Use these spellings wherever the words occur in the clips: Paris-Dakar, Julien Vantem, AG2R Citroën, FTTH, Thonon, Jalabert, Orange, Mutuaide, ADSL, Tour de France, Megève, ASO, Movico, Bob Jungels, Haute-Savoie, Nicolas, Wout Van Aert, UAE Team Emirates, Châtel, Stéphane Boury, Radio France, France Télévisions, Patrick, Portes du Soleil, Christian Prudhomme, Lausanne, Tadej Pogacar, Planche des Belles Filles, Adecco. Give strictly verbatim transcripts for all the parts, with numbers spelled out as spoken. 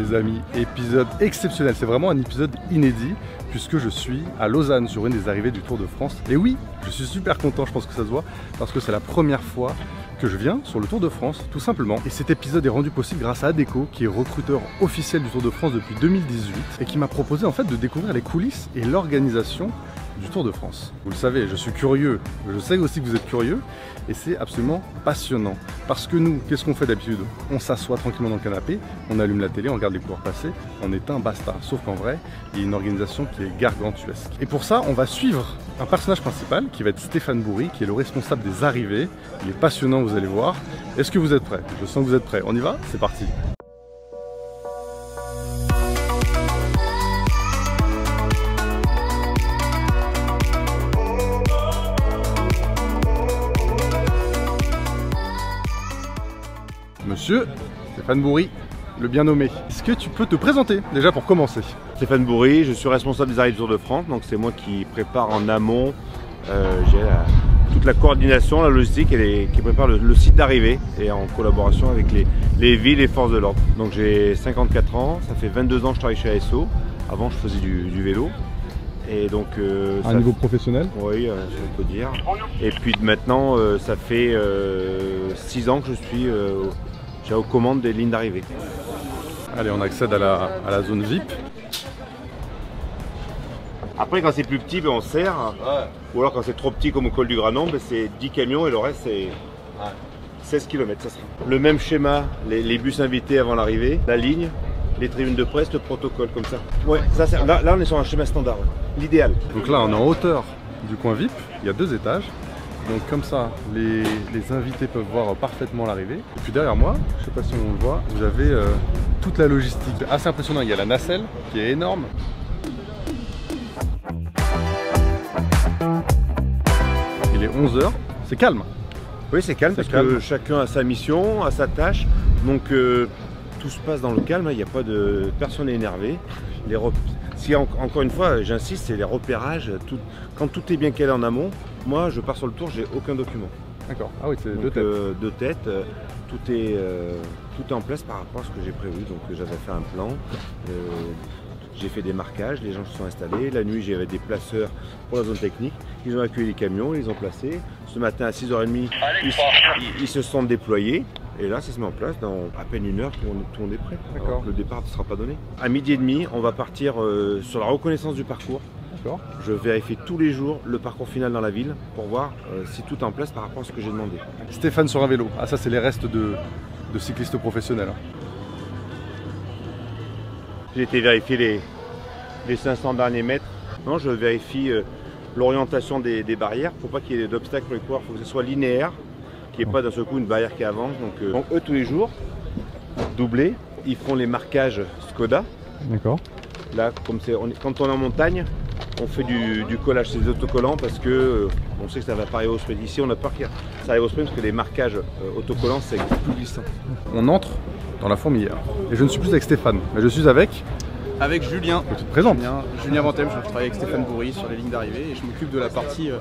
Les amis, épisode exceptionnel, c'est vraiment un épisode inédit puisque je suis à Lausanne sur une des arrivées du Tour de France. Et oui, je suis super content, je pense que ça se voit, parce que c'est la première fois que je viens sur le Tour de France, tout simplement. Et cet épisode est rendu possible grâce à Adecco, qui est recruteur officiel du Tour de France depuis deux mille dix-huit et qui m'a proposé en fait de découvrir les coulisses et l'organisation du Tour de France. Vous le savez, je suis curieux, je sais aussi que vous êtes curieux, et c'est absolument passionnant. Parce que nous, qu'est-ce qu'on fait d'habitude? On s'assoit tranquillement dans le canapé, on allume la télé, on regarde les coureurs passer, on éteint, basta. Sauf qu'en vrai, il y a une organisation qui est gargantuesque. Et pour ça, on va suivre un personnage principal qui va être Stéphane Boury, qui est le responsable des arrivées. Il est passionnant, vous allez voir. Est-ce que vous êtes prêts? Je sens que vous êtes prêts. On y va? C'est parti. Monsieur Stéphane Boury, le bien nommé, est-ce que tu peux te présenter déjà pour commencer? Stéphane Boury, je suis responsable des arrivées du Tour de France, donc c'est moi qui prépare en amont, euh, j'ai toute la coordination, la logistique et les, qui prépare le, le site d'arrivée et en collaboration avec les, les villes et forces de l'ordre. Donc j'ai cinquante-quatre ans, ça fait vingt-deux ans que je travaille chez A S O, avant je faisais du, du vélo. Et donc, euh, à un niveau fait... professionnel? Oui, euh, on peut dire. Et puis maintenant, euh, ça fait six euh, ans que je suis... Euh, J'ai aux commandes des lignes d'arrivée. Allez, on accède à la, à la zone V I P. Après, quand c'est plus petit, ben on serre. Ouais. Ou alors quand c'est trop petit, comme au col du Granon, ben c'est dix camions et le reste, c'est ouais. seize kilomètres. Ça sera. Le même schéma, les, les bus invités avant l'arrivée, la ligne, les tribunes de presse, le protocole, comme ça. Ouais, ça sert. Là, là, on est sur un schéma standard, l'idéal. Donc là, on est en hauteur du coin V I P, il y a deux étages. Donc comme ça, les, les invités peuvent voir parfaitement l'arrivée. Et puis derrière moi, je sais pas si on le voit, vous avez euh, toute la logistique. C'est assez impressionnant, il y a la nacelle qui est énorme. Il est onze heures, c'est calme. Oui, c'est calme parce calme. que chacun a sa mission, a sa tâche. Donc euh, tout se passe dans le calme, il n'y a pas de personne énervée. Les rep... si, en, encore une fois, j'insiste, c'est les repérages. Tout... Quand tout est bien calé en amont, moi, je pars sur le tour, j'ai aucun document. D'accord. Ah oui, c'est deux têtes. Euh, deux têtes. Euh, tout, est, euh, tout est en place par rapport à ce que j'ai prévu. Donc, j'avais fait un plan. Euh, j'ai fait des marquages. Les gens se sont installés. La nuit, j'avais des placeurs pour la zone technique. Ils ont accueilli les camions. Ils les ont placés. Ce matin, à six heures trente, ils, ils, ils se sont déployés. Et là, ça se met en place. Dans à peine une heure, tout le monde est prêt. D'accord. Le départ ne sera pas donné. À midi et demi, on va partir euh, sur la reconnaissance du parcours. Je vérifie tous les jours le parcours final dans la ville pour voir euh, si tout est en place par rapport à ce que j'ai demandé. Stéphane sur un vélo, ah ça c'est les restes de, de cyclistes professionnels. J'ai été vérifier les, les cinq cents derniers mètres. Non, je vérifie euh, l'orientation des, des barrières pour pas qu'il y ait d'obstacles pour les coureurs. Il faut que ce soit linéaire, qu'il n'y ait pas d'un seul coup une barrière qui avance. Donc, euh, donc eux tous les jours, doublés, ils font les marquages Skoda. D'accord. Là, comme c'est, on est, quand on est en montagne, on fait du, du collage, c'est des autocollants parce que euh, on sait que ça va pas arriver au sprint. Ici, on a peur que ça arrive au sprint parce que les marquages euh, autocollants, c'est plus glissant. On entre dans la fourmilière. Et je ne suis plus avec Stéphane, mais je suis avec... Avec Julien. Tu te présentes. Julien, Julien Vantem, je travaille avec Stéphane Boury sur les lignes d'arrivée et je m'occupe de la partie euh,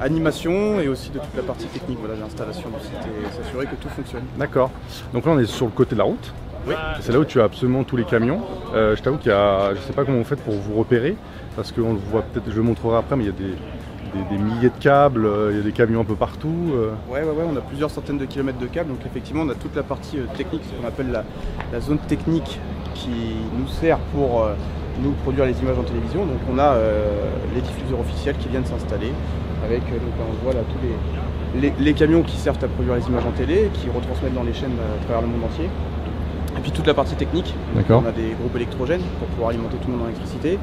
animation et aussi de toute la partie technique. Voilà, l'installation du site et s'assurer que tout fonctionne. D'accord. Donc là, on est sur le côté de la route. Oui. C'est là où tu as absolument tous les camions. Euh, je t'avoue qu'il y a, je sais pas comment vous faites pour vous repérer, parce qu'on le voit peut-être, je le montrerai après, mais il y a des, des, des milliers de câbles, euh, il y a des camions un peu partout. Euh. Ouais, ouais, ouais, on a plusieurs centaines de kilomètres de câbles, donc effectivement on a toute la partie euh, technique, ce qu'on appelle la, la zone technique qui nous sert pour euh, nous produire les images en télévision. Donc on a euh, les diffuseurs officiels qui viennent s'installer, avec euh, donc, on voit là tous les, les, les camions qui servent à produire les images en télé, qui retransmettent dans les chaînes euh, à travers le monde entier. Et puis toute la partie technique, on a des groupes électrogènes pour pouvoir alimenter tout le monde en électricité.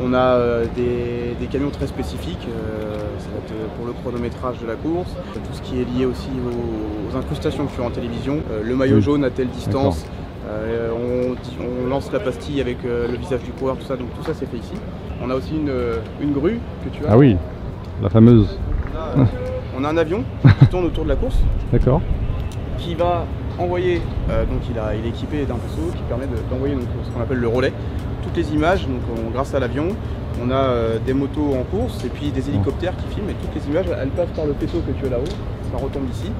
On a euh, des, des camions très spécifiques, euh, ça va être pour le chronométrage de la course, tout ce qui est lié aussi aux, aux incrustations que tu as en télévision, euh, le maillot oui. jaune à telle distance, euh, on, on lance la pastille avec euh, le visage du coureur, tout ça, donc tout ça c'est fait ici. On a aussi une, une grue que tu as. Ah oui, la fameuse. On a, euh, on a un avion qui tourne autour de la course. D'accord. Qui va envoyer, euh, donc il, a, il est équipé d'un vaisseau qui permet d'envoyer de, ce qu'on appelle le relais, toutes les images, donc on, grâce à l'avion, on a euh, des motos en course et puis des hélicoptères qui filment et toutes les images, elles passent par le vaisseau que tu as là-haut, ça retombe ici,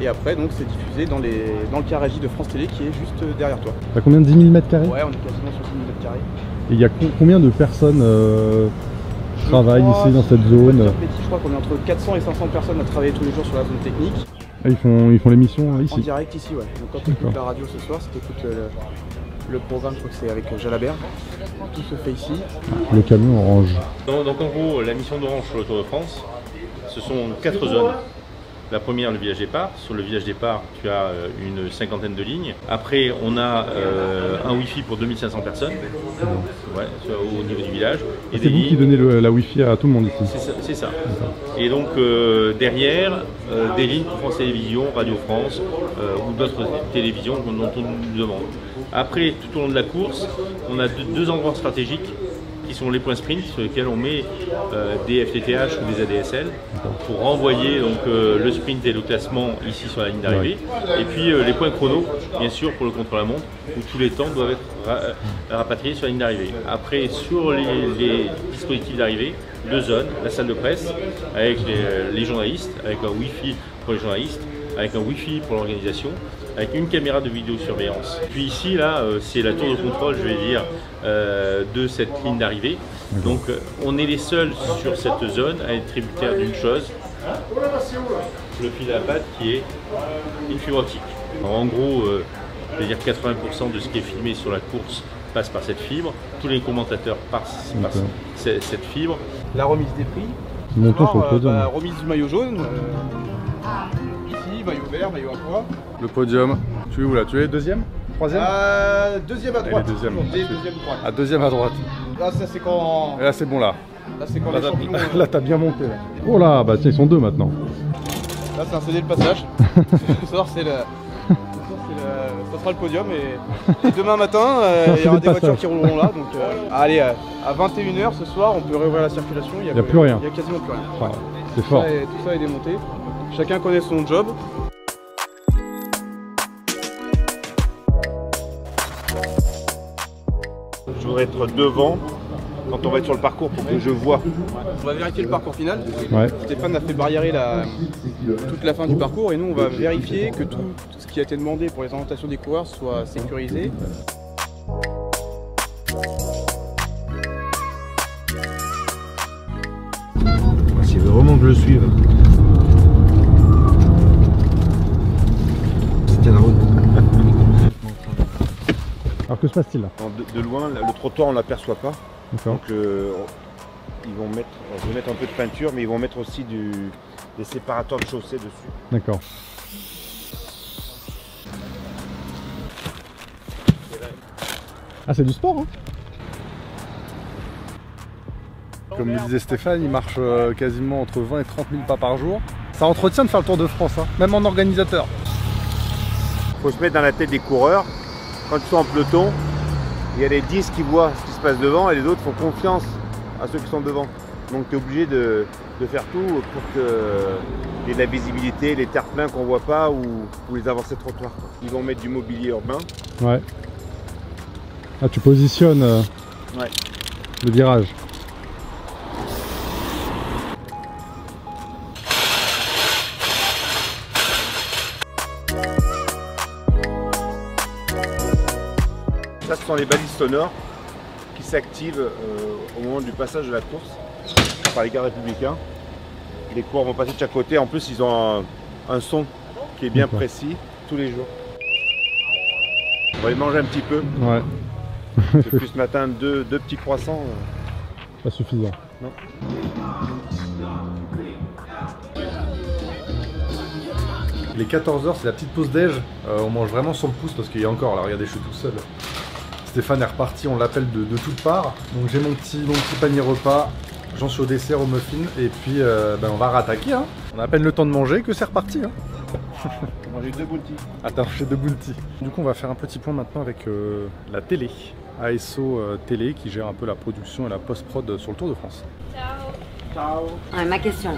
Et après, donc, c'est diffusé dans, les, dans le carragi de France Télé qui est juste derrière toi. À combien de dix mille mètres carrés? Ouais, on est quasiment sur dix mille mètres carrés. Et il y a combien de personnes euh, travaillent ici dans cette zone? Je crois qu'on est entre quatre cents et cinq cents personnes à travailler tous les jours sur la zone technique. Ah, ils font, ils font l'émission hein, ici? En direct ici, ouais. Donc quand tu écoutes la radio ce soir, si tu écoutes euh, le programme, je crois que c'est avec euh, Jalabert, tout se fait ici. Le camion Orange. Donc, donc en gros, la mission d'Orange sur le Tour de France, ce sont quatre zones. La première, le village départ. Sur le village départ, tu as une cinquantaine de lignes. Après, on a euh, un Wi-Fi pour deux mille cinq cents personnes ouais, au niveau du village. Ah, c'est vous qui donnez le, la Wi-Fi à tout le monde ici? C'est ça, ça. Et donc, euh, derrière, euh, des lignes pour France Télévisions, Radio France euh, ou d'autres télévisions dont on nous demande. Après, tout au long de la course, on a deux, deux endroits stratégiques qui sont les points sprint sur lesquels on met euh, des F T T H ou des A D S L pour renvoyer donc, euh, le sprint et le classement ici sur la ligne d'arrivée. Ouais. Et puis euh, les points chrono, bien sûr, pour le contre-la-montre, où tous les temps doivent être ra rapatriés sur la ligne d'arrivée. Après, sur les, les dispositifs d'arrivée, deux zones, la salle de presse avec les, les journalistes, avec un Wi-Fi pour les journalistes, avec un Wi-Fi pour l'organisation, avec une caméra de vidéosurveillance. Puis ici, là, c'est la tour de contrôle, je vais dire, euh, de cette ligne d'arrivée. Donc, on est les seuls sur cette zone à être tributaire d'une chose, le fil à patte qui est une fibre optique. Alors, en gros, euh, je vais dire quatre-vingts pour cent de ce qui est filmé sur la course passe par cette fibre. Tous les commentateurs passent par cette, cette fibre. La remise des prix, alors, euh, bah, remise du maillot jaune. Euh, ici, maillot vert, maillot à quoi? Le podium, tu es où là? Tu es deuxième? Troisième? euh, Deuxième à droite. Deuxième. Des deuxième droite. À deuxième à droite. Là ça c'est quand... Et là c'est bon là. Là c'est quand là, les champions... Là t'as bien monté là. Oh là, bah tiens ils sont deux maintenant. Là c'est un C D de passage. Ce soir c'est le... Le... Ça sera le podium et, et demain matin il euh, y aura des voitures qui rouleront là. Donc euh... allez, euh, à vingt et une heures ce soir on peut réouvrir la circulation. Il n'y a, y a plus rien. Il n'y a quasiment plus rien. Enfin, c'est fort. Ça, et, tout ça est démonté. Chacun connaît son job. Je voudrais être devant quand on va être sur le parcours pour que je vois. On va vérifier le parcours final. Ouais. Stéphane a fait barriérer la, toute la fin du parcours et nous on va vérifier que tout ce qui a été demandé pour les orientations des coureurs soit sécurisé. S'il veut vraiment que je le suive. C'était la route. Alors que se passe-t-il là? De, de loin, le trottoir on ne l'aperçoit pas. Donc euh, ils vont mettre, on va mettre un peu de peinture, mais ils vont mettre aussi du, des séparateurs de chaussée dessus. D'accord. Ah c'est du sport hein. Comme le disait Stéphane, il marche euh, quasiment entre vingt et trente mille pas par jour. Ça entretient de faire le Tour de France, hein, même en organisateur. Il faut se mettre dans la tête des coureurs. Quand ils sont en peloton, il y a les dix qui voient ce qui se passe devant et les autres font confiance à ceux qui sont devant. Donc tu es obligé de, de faire tout pour qu'il y ait de la visibilité, les terre-pleins qu'on ne voit pas ou, ou les avancées de trottoir. Ils vont mettre du mobilier urbain. Ouais. Ah, tu positionnes euh, ouais. le virage. Ça, ce sont les balises sonores qui s'activent euh, au moment du passage de la course par les gardes républicains. Les coureurs vont passer de chaque côté. En plus, ils ont un, un son qui est bien précis tous les jours. On va les manger un petit peu. Ouais. J'ai plus ce matin deux, deux petits croissants. Pas suffisant. Non. Les quatorze heures, c'est la petite pause déj. Euh, on mange vraiment sur le pouce parce qu'il y a encore. Là, regardez, je suis tout seul. Stéphane est reparti, on l'appelle de, de toutes parts. Donc j'ai mon petit, mon petit panier repas, j'en suis au dessert, au muffin, et puis euh, ben, on va rattaquer. Hein. On a à peine le temps de manger que c'est reparti. Hein. On mange deux bounty. Attends, j'ai deux bounty. Du coup, on va faire un petit point maintenant avec euh, la télé. A S O euh, Télé qui gère un peu la production et la post-prod sur le Tour de France. Ciao. Ciao. Ouais, ma question,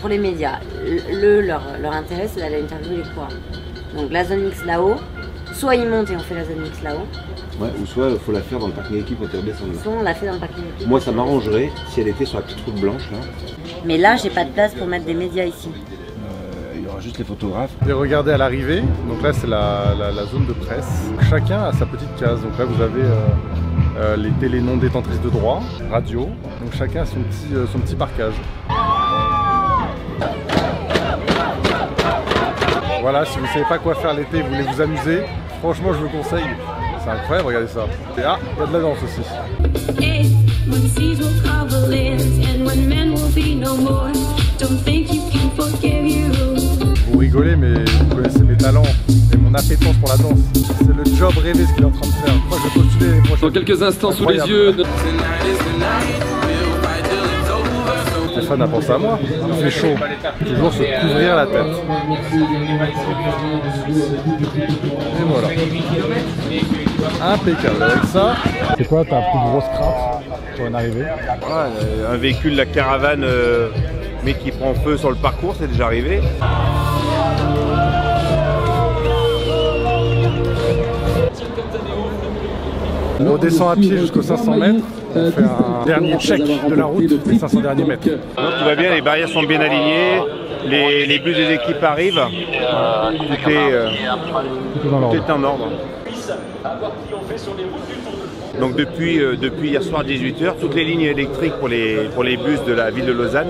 pour les médias, le, leur, leur intérêt c'est d'aller interviewer les coureurs. Donc la zone X là-haut, soit ils montent et on fait la zone X là-haut. Ouais, ou soit il faut la faire dans le parking équipe quand elle baisse en Soit on la fait dans le parking équipe. Moi ça m'arrangerait si elle était sur la petite route blanche là. Mais là j'ai pas de place pour mettre des médias ici. Euh, aura juste les photographes. Et regardez à l'arrivée, donc là c'est la, la, la zone de presse. Chacun a sa petite case, donc là vous avez euh, euh, les télé non détentrices de droits, radio, donc chacun a son petit, euh, son petit parcage. Voilà, si vous ne savez pas quoi faire l'été, vous voulez vous amuser, franchement je vous conseille, c'est incroyable, regardez ça. Et ah, il y a de la danse aussi. Vous rigolez, mais vous connaissez mes talents et mon appétence pour la danse. C'est le job rêvé ce qu'il est en train de faire. Moi, je vais postuler les prochains. Dans quelques instants, incroyable. Sous les yeux. Stéphane a pensé à moi, il fait chaud, toujours se couvrir la tête. Et voilà. Impeccable avec ça. C'est quoi ta plus grosse crainte pour une arrivée? Ouais, un véhicule, la caravane, euh, mais qui prend feu sur le parcours, c'est déjà arrivé. On descend à pied jusqu'aux cinq cents mètres, on fait un dernier check de la route, les cinq cents derniers mètres. Donc tout va bien, les barrières sont bien alignées, les, les bus des équipes arrivent, euh, tout, est, euh, tout est en ordre. Donc depuis, euh, depuis hier soir dix-huit heures, toutes les lignes électriques pour les, pour les bus de la ville de Lausanne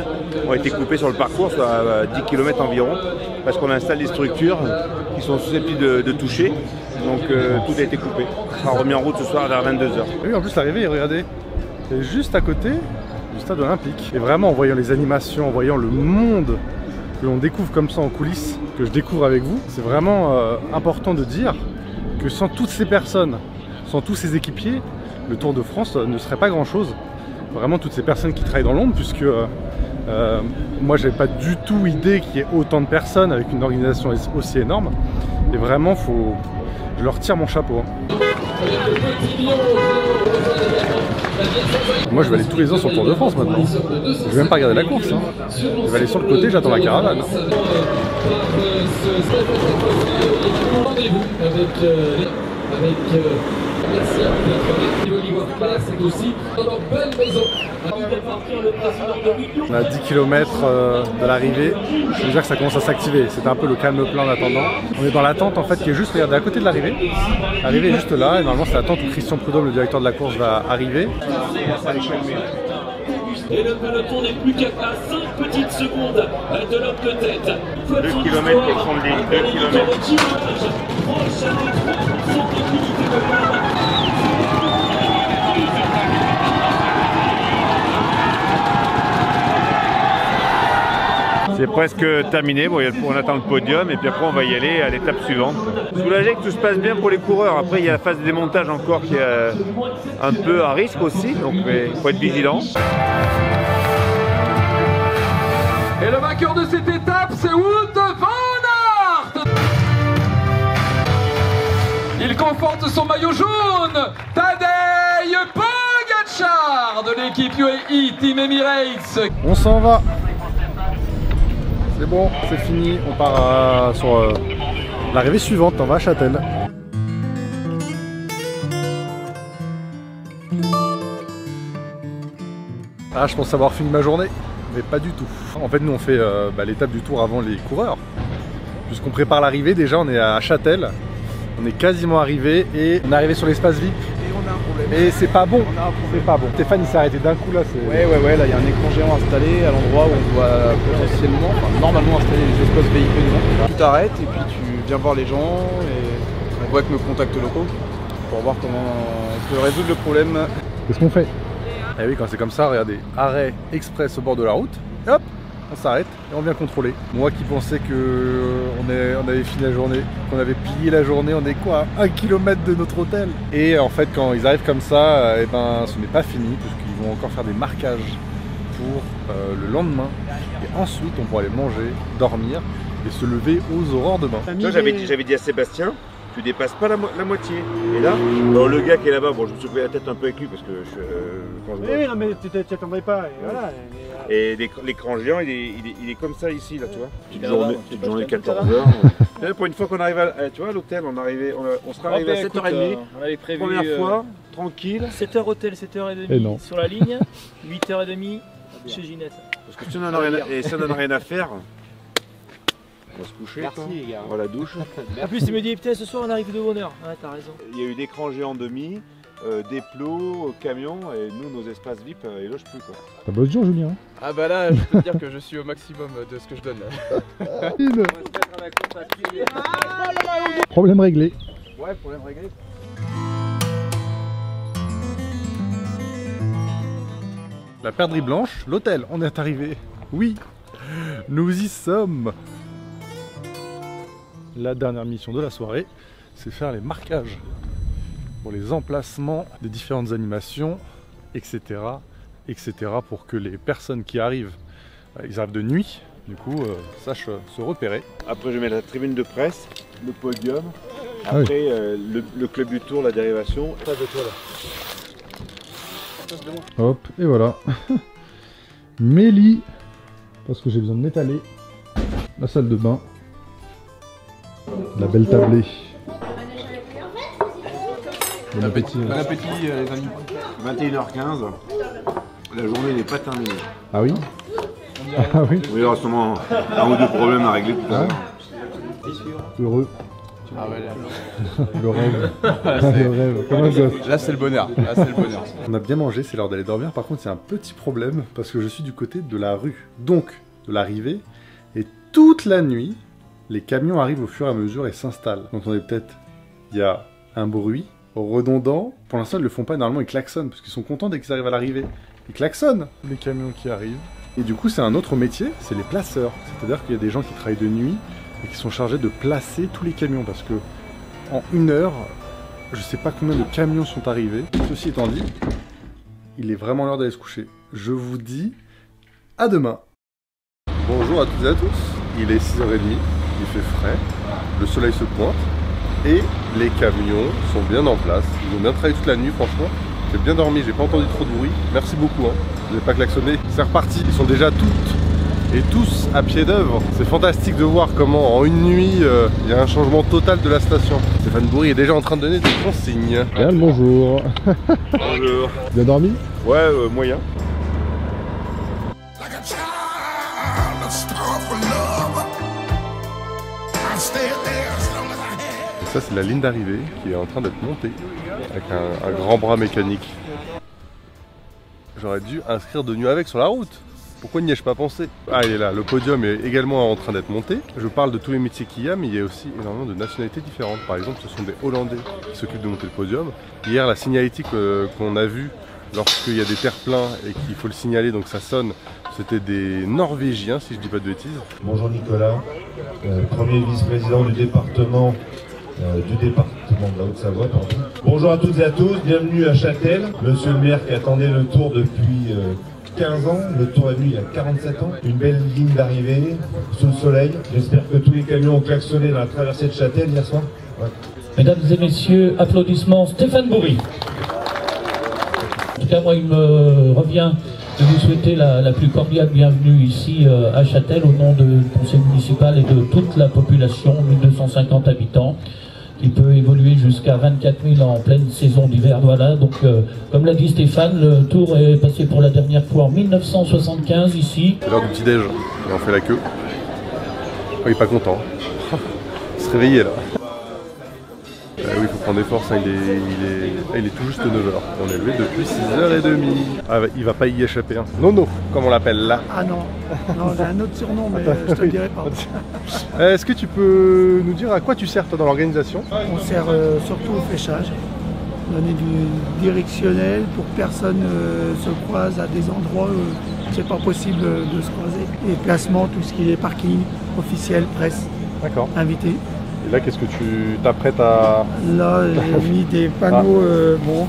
ont été coupées sur le parcours, soit à dix kilomètres environ, parce qu'on installe des structures qui sont susceptibles de, de toucher. Donc euh, tout a été coupé. On sera remis en route ce soir vers vingt-deux heures. Oui, en plus l'arrivée, regardez, est juste à côté du stade olympique. Et vraiment en voyant les animations, en voyant le monde que l'on découvre comme ça en coulisses, que je découvre avec vous, c'est vraiment euh, important de dire que sans toutes ces personnes, sans tous ces équipiers, le Tour de France ne serait pas grand-chose. Vraiment toutes ces personnes qui travaillent dans l'ombre, puisque euh, euh, moi j'avais pas du tout idée qu'il y ait autant de personnes avec une organisation aussi énorme. Et vraiment, faut... je leur tire mon chapeau. Moi je vais aller tous les ans sur le Tour de France maintenant. Je vais même pas regarder la course. Hein. Je vais aller sur le côté, j'attends la caravane. On a dix kilomètres de l'arrivée, je veux dire que ça commence à s'activer, c'était un peu le calme plein en attendant. On est dans la tente en fait qui est juste, regardez, à côté de l'arrivée. L'arrivée est juste là et normalement c'est la tente où Christian Prudhomme, le directeur de la course, va arriver. Et le peloton n'est plus qu'à cinq petites secondes de leur tête. deux kilomètres pour son ligne, deux kilomètres. C'est presque terminé, bon, on attend le podium et puis après on va y aller à l'étape suivante. Soulagé que tout se passe bien pour les coureurs, après il y a la phase de démontage encore qui est un peu à risque aussi, donc il faut être vigilant. Et le vainqueur de cette étape c'est Wout Van Aert. Il conforte son maillot jaune, Tadej Pogacar de l'équipe U A E Team Emirates. On s'en va. C'est bon, c'est fini, on part à, sur euh, l'arrivée suivante, on va à Châtel. Ah, je pense avoir fini ma journée, mais pas du tout. En fait, nous on fait euh, bah, l'étape du tour avant les coureurs. Puisqu'on prépare l'arrivée, déjà on est à Châtel, on est quasiment arrivé et on est arrivé sur l'espace V I P. Mais c'est pas bon, c'est pas bon. Stéphane il s'est arrêté d'un coup là. Ouais ouais ouais, là il y a un écran géant installé à l'endroit où on doit potentiellement, enfin, normalement installer les espaces véhicules. Tu t'arrêtes et puis tu viens voir les gens et on voit que nos contacts locaux pour voir comment on peut résoudre le problème. Qu'est-ce qu'on fait? Eh oui, quand c'est comme ça, regardez, arrêt express au bord de la route, et hop, on s'arrête et on vient contrôler. Moi qui pensais qu'on on avait fini la journée, qu'on avait pillé la journée, on est quoi, à un kilomètre de notre hôtel. Et en fait quand ils arrivent comme ça, eh ben, ce n'est pas fini puisqu'ils vont encore faire des marquages pour euh, le lendemain. Et ensuite on pourra aller manger, dormir et se lever aux aurores demain. J'avais dit, j'avais dit à Sébastien, tu dépasses pas la, mo la moitié. Et là, bon, le gars qui est là-bas, bon, je me suis pris la tête un peu avec lui parce que je, euh, quand je vois... Oui, non, mais tu t'attendais pas. Et voilà. Et l'écran géant, il est, il, est, il est comme ça ici, là, tu vois. Petite journée, petite journée quatorze heures. Pour une fois qu'on arrive à, tu vois, à l'hôtel, on, on, on sera arrivé oh, bah, à sept heures trente. Euh, on avait prévu. Première euh, fois, tranquille. sept heures hôtel, sept heures trente. Sur la ligne, huit heures trente chez Ginette. Parce que si on n'en a rien à faire. On va se coucher. Merci toi. Les gars. On va à la douche. En plus, il me dit, putain, ce soir on arrive de bonne heure. Ouais, t'as raison. Il y a eu des crans géants demi, euh, des plots, camions, et nous, nos espaces V I P, euh, ils logent plus quoi. T'as beau jour, Julien. Ah bah là, je peux te dire que je suis au maximum de ce que je donne là. Il... Problème réglé. Ouais, problème réglé. La perdrix blanche, l'hôtel, on est arrivé. Oui, nous y sommes. La dernière mission de la soirée, c'est faire les marquages pour les emplacements des différentes animations, et cetera, et cetera, pour que les personnes qui arrivent, ils arrivent de nuit, du coup, euh, sachent se repérer. Après, je mets la tribune de presse, le podium, après ah oui. euh, le, le club du tour, la dérivation. Pas de toi là. Hop, et voilà. Mélie, parce que j'ai besoin de m'étaler. La salle de bain. La belle tablée. Bon appétit. Bon appétit, les amis. vingt et une heures quinze. La journée n'est pas terminée. Ah oui? Ah oui? Il y aura sûrement un ou deux problèmes à régler tout à l'heure. Heureux. Ah ouais, là. Le rêve. Là, le rêve. Comme un gosse. Là c'est le bonheur. Là, c'est le bonheur. On a bien mangé, c'est l'heure d'aller dormir. Par contre, c'est un petit problème parce que je suis du côté de la rue, donc de l'arrivée. Et toute la nuit, les camions arrivent au fur et à mesure et s'installent. Donc on est peut-être... Il y a un bruit redondant. Pour l'instant, ils le font pas énormément, ils klaxonnent parce qu'ils sont contents dès qu'ils arrivent à l'arrivée. Ils klaxonnent les camions qui arrivent. Et du coup, c'est un autre métier, c'est les placeurs. C'est-à-dire qu'il y a des gens qui travaillent de nuit et qui sont chargés de placer tous les camions parce que en une heure, je sais pas combien de camions sont arrivés. Ceci étant dit, il est vraiment l'heure d'aller se coucher. Je vous dis à demain. Bonjour à toutes et à tous. Il est six heures trente, il fait frais, le soleil se pointe et les camions sont bien en place. Ils ont bien travaillé toute la nuit, franchement. J'ai bien dormi, j'ai pas entendu trop de bruit. Merci beaucoup, hein. J'ai pas klaxonné. C'est reparti, ils sont déjà toutes et tous à pied d'œuvre. C'est fantastique de voir comment en une nuit, euh, il y a un changement total de la station. Stéphane Boury est déjà en train de donner des consignes. Bien le bonjour. Bonjour. Bien dormi? Ouais, euh, moyen. Et ça c'est la ligne d'arrivée qui est en train d'être montée avec un, un grand bras mécanique. J'aurais dû inscrire de nuit avec sur la route. Pourquoi n'y ai-je pas pensé? Ah, il est là, le podium est également en train d'être monté. Je parle de tous les métiers qu'il y a, mais il y a aussi énormément de nationalités différentes. Par exemple, ce sont des Hollandais qui s'occupent de monter le podium. Hier, la signalétique euh, qu'on a vue lorsqu'il y a des terre-pleins et qu'il faut le signaler, donc ça sonne, c'était des Norvégiens, si je ne dis pas de bêtises. Bonjour Nicolas, euh, premier vice-président du département, euh, du département de la Haute-Savoie. Bonjour à toutes et à tous, bienvenue à Châtel. Monsieur le maire qui attendait le tour depuis... Euh, quinze ans, le tour est venu il y a quarante-sept ans, une belle ligne d'arrivée, sous le soleil. J'espère que tous les camions ont klaxonné dans la traversée de Châtel hier soir. Ouais. Mesdames et messieurs, applaudissements Stéphane Boury. En tout cas, moi, il me revient de vous souhaiter la, la plus cordiale bienvenue ici euh, à Châtel au nom du conseil municipal et de toute la population, mille deux cent cinquante habitants. Qui peut évoluer jusqu'à vingt-quatre mille en pleine saison d'hiver. Voilà, donc euh, comme l'a dit Stéphane, le tour est passé pour la dernière fois en mille neuf cent soixante-quinze ici. C'est l'heure du petit-déj, et on fait la queue. Oh, il est pas content. Il se réveillait là. Euh, oui, il faut prendre des forces, hein. il, est, il, est, ah, il est tout juste neuf heures. On est levé depuis six heures trente. Ah, il va pas y échapper, hein. Nono, comme on l'appelle là. Ah non, non, j'ai un autre surnom, mais attends, je te le dirai pas. Est-ce que tu peux nous dire à quoi tu sers toi dans l'organisation? On sert euh, surtout au fléchage. Donner du directionnel pour que personne euh, se croise à des endroits où c'est pas possible de se croiser. Et placement, tout ce qui est parking, officiel, presse, invité. Et là, qu'est-ce que tu t'apprêtes à... Là, j'ai mis des panneaux, ah. euh, bon...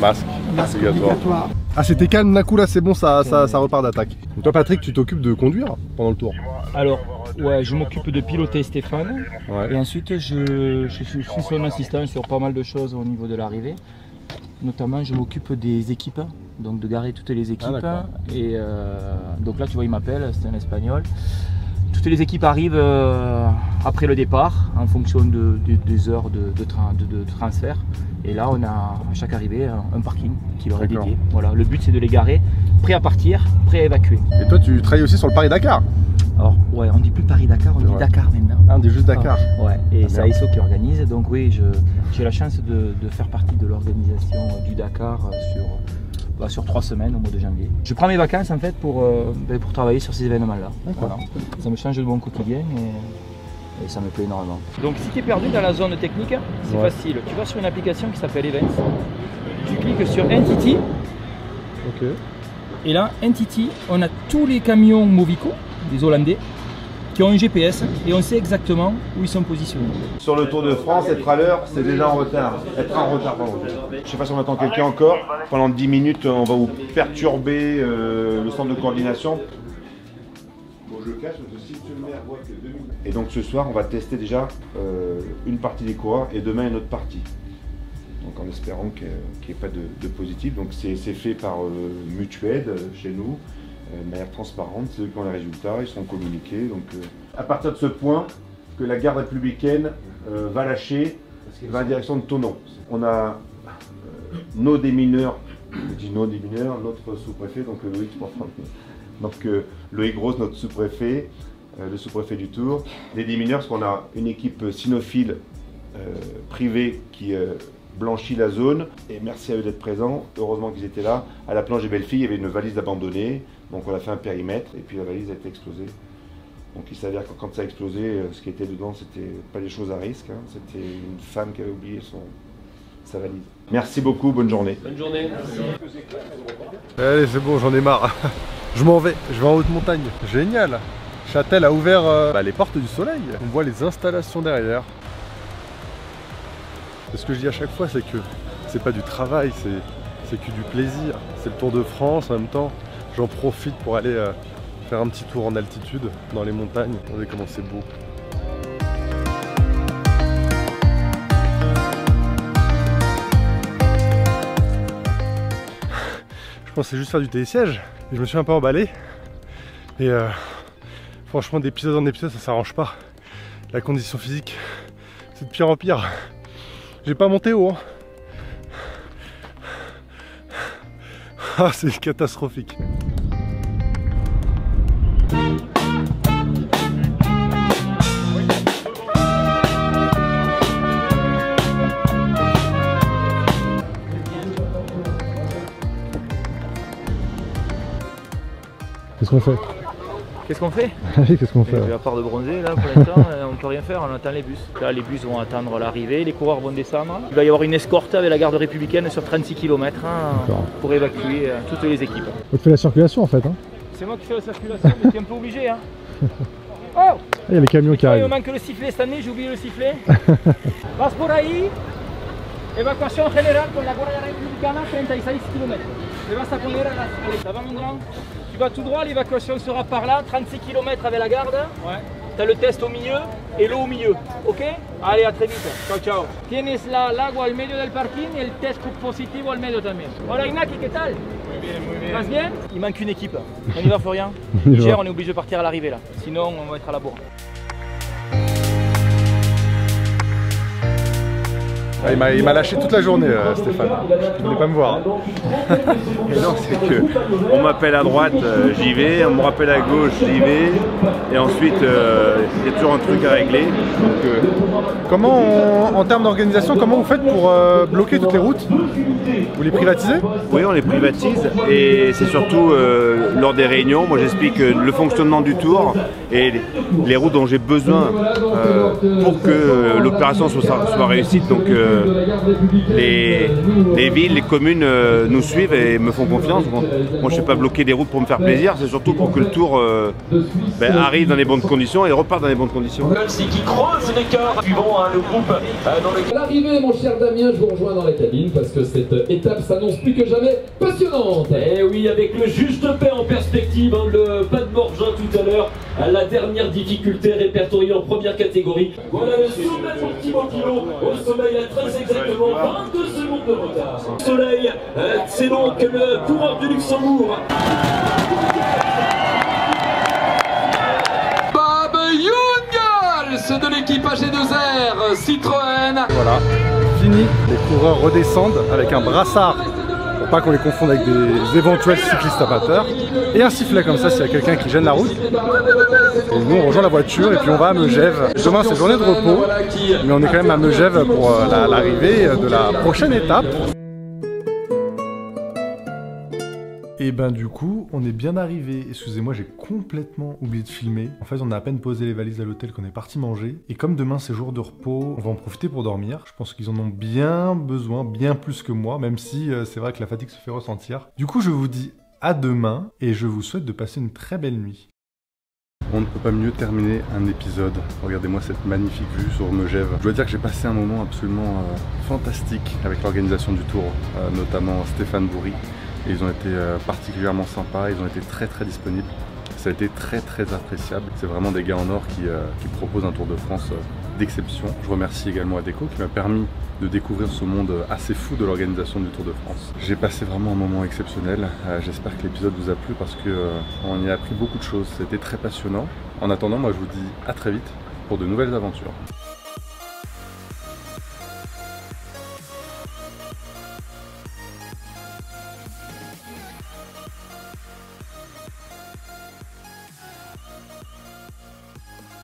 Masque, Masque obligatoire. obligatoire. Ah, c'était calme, Nakula, c'est bon, ça, ça, ça repart d'attaque. Donc toi, Patrick, tu t'occupes de conduire pendant le tour? Alors, ouais, je m'occupe de piloter Stéphane. Ouais. Et ensuite, je, je, suis, je suis son assistant sur pas mal de choses au niveau de l'arrivée. Notamment, je m'occupe des équipes, donc de garer toutes les équipes. Ah, et euh, donc là, tu vois, il m'appelle, c'est un espagnol. Toutes les équipes arrivent euh, après le départ en fonction de, de, des heures de, de, tra de, de transfert. Et là, on a à chaque arrivée un, un parking qui leur est dédié. Voilà, le but c'est de les garer, prêts à partir, prêts à évacuer. Et toi, tu travailles aussi sur le Paris-Dakar? Alors, ouais, on dit plus Paris-Dakar, on dit ouais. Dakar maintenant. Ah, on dit juste Dakar. Ah, ouais, et ah, c'est A S O qui organise. Donc, oui, j'ai la chance de, de faire partie de l'organisation du Dakar sur, bah, sur trois semaines au mois de janvier. Je prends mes vacances en fait pour, euh, pour travailler sur ces événements-là. Voilà. Ça me change de mon quotidien et, et ça me plaît énormément. Donc, si tu es perdu dans la zone technique, c'est ouais. facile. Tu vas sur une application qui s'appelle Events. Tu cliques sur Entity. Ok. Et là, Entity, on a tous les camions Movico, des Hollandais, qui ont un G P S et on sait exactement où ils sont positionnés. Sur le Tour de France, être à l'heure, c'est déjà en retard. Être en retard, pardon. Je ne sais pas si on attend quelqu'un encore. Pendant dix minutes, on va vous perturber euh, le centre de coordination. Bon, je cache, si tu me mets à voir que deux minutes. Et donc ce soir, on va tester déjà euh, une partie des coureurs et demain une autre partie. Donc en espérant qu'il n'y ait pas de, de positif. Donc c'est fait par euh, Mutuaide chez nous, euh, de manière transparente. C'est eux qui ont les résultats, ils sont communiqués. Donc euh... à partir de ce point, que la garde républicaine euh, va lâcher, va en direction de Thonon. On a euh, nos démineurs, je dis nos démineurs, notre sous-préfet, donc euh, Loïc Portran. Donc euh, Loïc Grosse, notre sous-préfet, euh, le sous-préfet du Tour. Des démineurs, parce qu'on a une équipe cynophile euh, privée qui euh, blanchit la zone, et merci à eux d'être présents. Heureusement qu'ils étaient là. À la Planche des Belles Filles, il y avait une valise abandonnée, donc on a fait un périmètre et puis la valise a été explosée. Donc il s'avère que quand ça a explosé, ce qui était dedans, c'était pas des choses à risque, hein. C'était une femme qui avait oublié son, sa valise. Merci beaucoup, bonne journée. Bonne journée. Merci. Allez, c'est bon, j'en ai marre. Je m'en vais, je vais en haute montagne. Génial. Châtel a ouvert euh, bah, les Portes du Soleil. On voit les installations derrière. Ce que je dis à chaque fois, c'est que c'est pas du travail, c'est que du plaisir. C'est le Tour de France en même temps. J'en profite pour aller euh, faire un petit tour en altitude dans les montagnes. Regardez comment c'est beau. Je pensais juste faire du télésiège et je me suis un peu emballé. Et euh, franchement, d'épisode en épisode, ça s'arrange pas. La condition physique, c'est de pire en pire. J'ai pas monté haut. Hein. Ah, c'est catastrophique. Qu'est-ce qu'on fait Qu'est-ce qu'on fait oui, qu'est-ce qu'on fait à part de bronzer, là, pour l'instant, on ne peut rien faire, on attend les bus. Là, les bus vont attendre l'arrivée, les coureurs vont descendre. Il va y avoir une escorte avec la garde républicaine sur trente-six kilomètres hein, pour évacuer euh, toutes les équipes. Tu fais la circulation, en fait. Hein. C'est moi qui fais la circulation, mais t'es un peu obligé. Hein. Oh, il y a les camions qui arrivent. Il me manque le sifflet cette année, j'ai oublié le sifflet. Passe por ahí. Évacuation générale pour la Guardia Republicana, trente-six kilomètres. Ça va, mon grand? Tu vas tout droit, l'évacuation sera par là, trente-six kilomètres avec la garde. Ouais. Tu as le test au milieu et l'eau au milieu. Ok? Allez, à très vite. Ciao, ciao. Tienes la agua al medio del parking et le test positivo al medio también. Hola, Inaki, ¿qué tal? Muy bien, muy bien. Ça passe bien? Il manque une équipe. On y va, Florian? Hier, on est obligé de partir à l'arrivée là. Sinon, on va être à la bourre. Ah, il m'a lâché toute la journée, euh, Stéphane. Il ne voulait pas me voir. Et non, c'est que on m'appelle à droite, euh, j'y vais. On me rappelle à gauche, j'y vais. Et ensuite, euh, il y a toujours un truc à régler. Donc, euh... Comment, on, en termes d'organisation, comment vous faites pour euh, bloquer toutes les routes? Vous les privatisez? Oui, on les privatise. Et c'est surtout euh, lors des réunions. Moi, j'explique le fonctionnement du Tour et les routes dont j'ai besoin euh, pour que l'opération soit, soit réussite. Donc, euh, Les, les villes, les communes euh, nous suivent et me font confiance. Bon, moi, je ne suis pas bloqué des routes pour me faire plaisir, c'est surtout pour que le Tour euh, ben, arrive dans les bonnes conditions et repart dans les bonnes conditions. C'est qui creuse l'écart, suivant hein, le groupe. Euh, dans le... L'arrivée, mon cher Damien, je vous rejoins dans la cabine parce que cette étape s'annonce plus que jamais passionnante. Et oui, avec le juge de paix en perspective, hein, le pas de Morgin tout à l'heure, la dernière difficulté répertoriée en première catégorie. Voilà le sommet pour Timon Kilo, au sommet il a très exactement vingt-deux secondes de retard. Soleil, c'est donc le coureur du Luxembourg. Bob Jungels de l'équipe A G deux R Citroën. Voilà, fini. Les coureurs redescendent avec un brassard pour pas qu'on les confonde avec des éventuels cyclistes amateurs, et un sifflet comme ça s'il y a quelqu'un qui gêne la route. Et nous on rejoint la voiture et puis on va à Megève. Demain c'est journée de repos, mais on est quand même à Megève pour euh, l'arrivée de la prochaine étape. Et ben du coup, on est bien arrivé. Excusez-moi, j'ai complètement oublié de filmer. En fait, on a à peine posé les valises à l'hôtel qu'on est parti manger. Et comme demain c'est jour de repos, on va en profiter pour dormir. Je pense qu'ils en ont bien besoin, bien plus que moi, même si euh, c'est vrai que la fatigue se fait ressentir. Du coup, je vous dis à demain et je vous souhaite de passer une très belle nuit. On ne peut pas mieux terminer un épisode. Regardez-moi cette magnifique vue sur Megève. Je dois dire que j'ai passé un moment absolument euh, fantastique avec l'organisation du Tour, euh, notamment Stéphane Boury. Et ils ont été particulièrement sympas, ils ont été très très disponibles. Ça a été très très appréciable. C'est vraiment des gars en or qui, euh, qui proposent un Tour de France euh, d'exception. Je remercie également Adecco qui m'a permis de découvrir ce monde assez fou de l'organisation du Tour de France. J'ai passé vraiment un moment exceptionnel. Euh, J'espère que l'épisode vous a plu parce qu'on euh, y a appris beaucoup de choses. C'était très passionnant. En attendant, moi je vous dis à très vite pour de nouvelles aventures.